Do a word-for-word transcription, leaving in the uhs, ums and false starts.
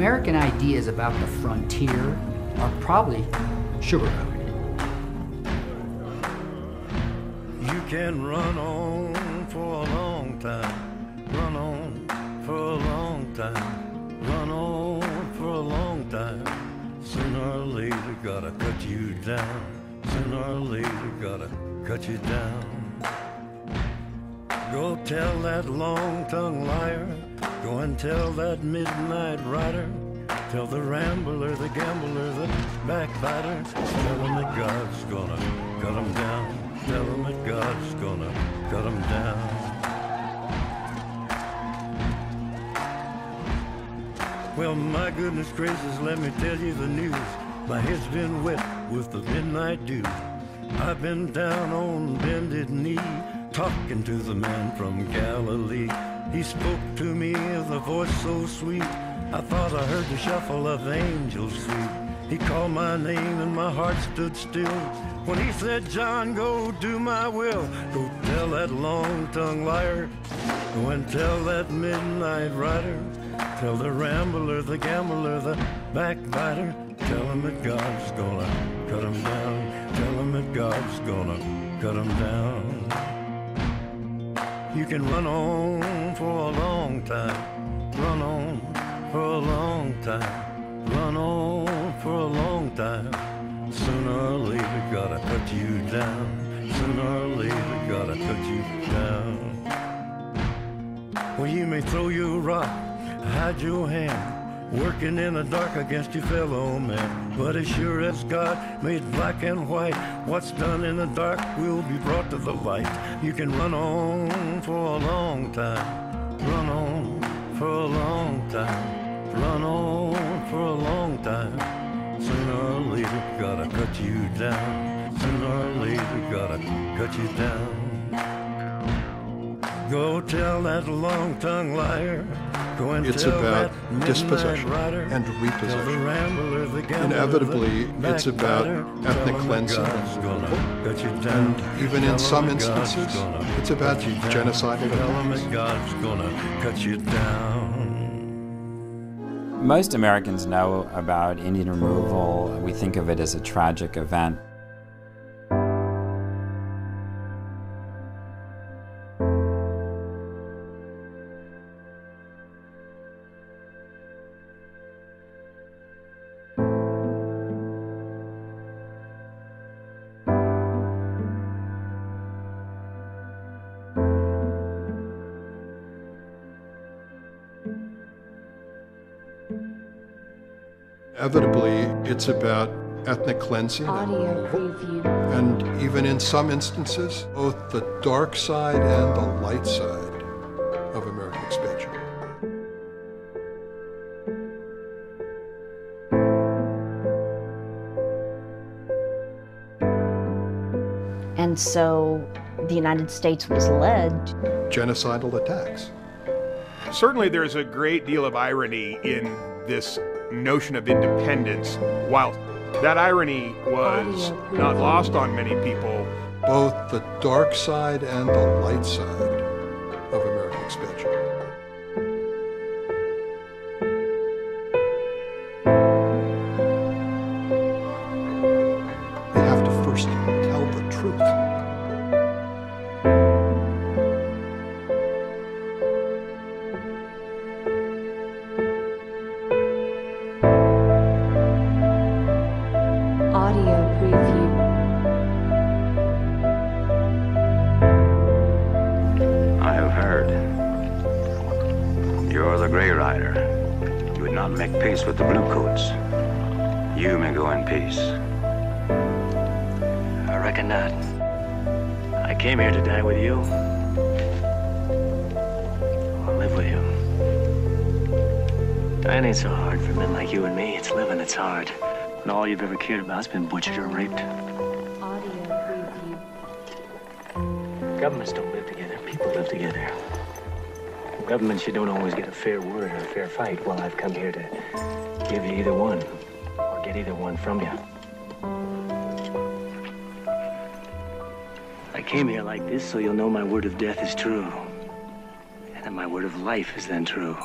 American ideas about the frontier are probably sugar-coated. You can run on for a long time, run on for a long time, run on for a long time. Sooner or later, gotta cut you down. Sooner or later, gotta cut you down. Go tell that long-tongued liar, go and tell that midnight rider, tell the rambler, the gambler, the backbiter, tell them that God's gonna cut them down, tell them that God's gonna cut them down. Well, my goodness gracious, let me tell you the news. My head's been wet with the midnight dew. I've been down on bended knee, talking to the man from Galilee. He spoke to me with a voice so sweet, I thought I heard the shuffle of angels sweet. He called my name and my heart stood still when he said, John, go do my will. Go tell that long-tongued liar, go and tell that midnight rider, tell the rambler, the gambler, the backbiter, tell him that God's gonna cut him down, tell him that God's gonna cut him down. You can run on for a long time, run on for a long time, run on for a long time. Sooner or later, gotta cut you down, sooner or later, gotta cut you down. Well, you may throw your rock, hide your hand, working in the dark against your fellow man, but as sure as God made black and white, what's done in the dark will be brought to the light. You can run on for a long time, run on for a long time, run on for a long time. Sooner or later, gotta cut you down, sooner or later, gotta cut you down. Go tell that long-tongued liar, go and it's tell about that dispossession rider, and repossession. The rambler, the gambler, inevitably, the it's about ethnic cleansing. And even in some instances, it's about genocidal attacks. Most Americans know about Indian removal. We think of it as a tragic event. Inevitably, it's about ethnic cleansing and, and even in some instances, both the dark side and the light side of American expansion. And so the United States was led genocidal attacks. Certainly there's a great deal of irony in this notion of independence, while that irony was not lost on many people. Both the dark side and the light side of American expansion. They have to first tell the truth. You're the gray rider. You would not make peace with the bluecoats. You may go in peace. I reckon not. I came here to die with you. I'll live with you. Dying ain't so hard for men like you and me. It's living that's hard. And all you've ever cared about has been butchered or raped. Audio review. Governments don't live together. People live together. Governments, you don't always get a fair word or a fair fight. Well, I've come here to give you either one, or get either one from you. I came here like this so you'll know my word of death is true, and that my word of life is then true.